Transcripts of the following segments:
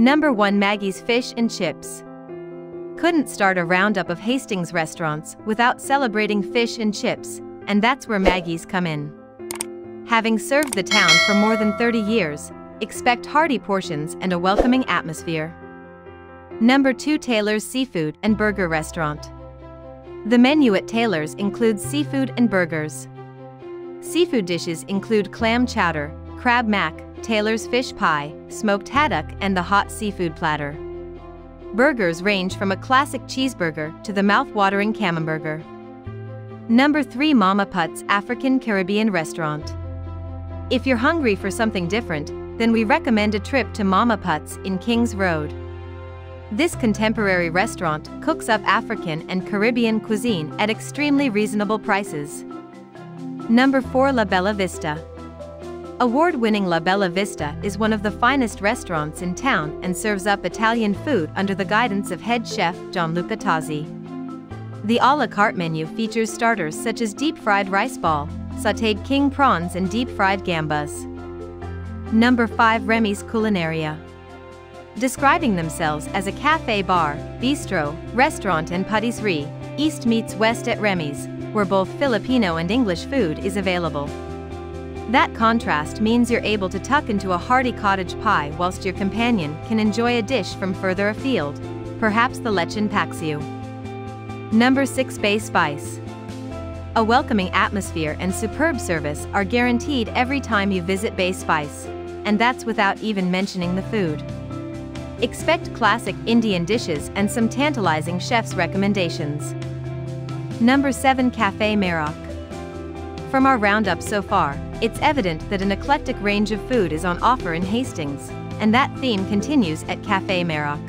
Number 1, Maggie's Fish and Chips. Couldn't start a roundup of Hastings restaurants without celebrating fish and chips, and that's where Maggie's come in. Having served the town for more than 30 years, expect hearty portions and a welcoming atmosphere. Number 2, Taylor's Seafood and Burger Restaurant. The menu at Taylor's includes seafood and burgers. Seafood dishes include clam chowder, crab mac, Taylor's fish pie, smoked haddock, and the hot seafood platter. Burgers range from a classic cheeseburger to the mouth-watering camemberger. Number 3, Mama Put's African-Caribbean Restaurant. If you're hungry for something different, then we recommend a trip to Mama Put's in Kings Road. This contemporary restaurant cooks up African and Caribbean cuisine at extremely reasonable prices. Number 4, La Bella Vista. Award-winning La Bella Vista is one of the finest restaurants in town and serves up Italian food under the guidance of head chef Gianluca Tazzi. The a la carte menu features starters such as deep-fried rice ball, sautéed king prawns, and deep-fried gambas. Number 5, Remy's Culinaria. Describing themselves as a cafe bar, bistro, restaurant and patisserie, East meets West at Remy's, where both Filipino and English food is available. That contrast means you're able to tuck into a hearty cottage pie whilst your companion can enjoy a dish from further afield, perhaps the lechon paksiw. Number 6, Bay Spice. A welcoming atmosphere and superb service are guaranteed every time you visit Bay Spice, and that's without even mentioning the food. Expect classic Indian dishes and some tantalizing chef's recommendations. Number 7, Café Maroc. From our roundup so far, it's evident that an eclectic range of food is on offer in Hastings, and that theme continues at Café Maroc.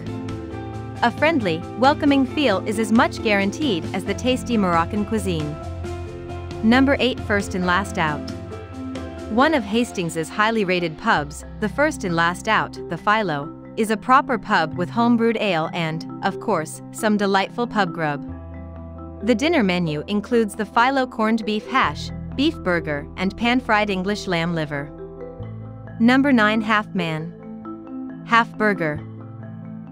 A friendly, welcoming feel is as much guaranteed as the tasty Moroccan cuisine. Number 8, First and Last Out. One of Hastings' highly rated pubs, the First and Last Out, the Philo, is a proper pub with homebrewed ale and, of course, some delightful pub grub. The dinner menu includes the Philo corned beef hash, beef burger, and pan-fried English lamb liver. Number 9, Half Man, half burger.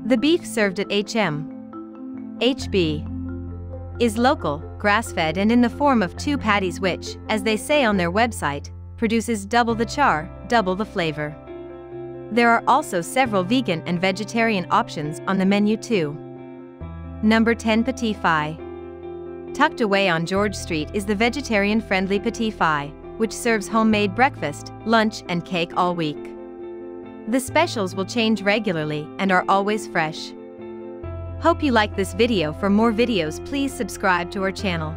The beef served at HB is local, grass-fed and in the form of 2 patties which, as they say on their website, produces double the char, double the flavor. There are also several vegan and vegetarian options on the menu too. Number 10, Petit Fi. Tucked away on George Street is the vegetarian-friendly Petit Fi, which serves homemade breakfast, lunch and cake all week. The specials will change regularly and are always fresh. Hope you like this video. For more videos, please subscribe to our channel.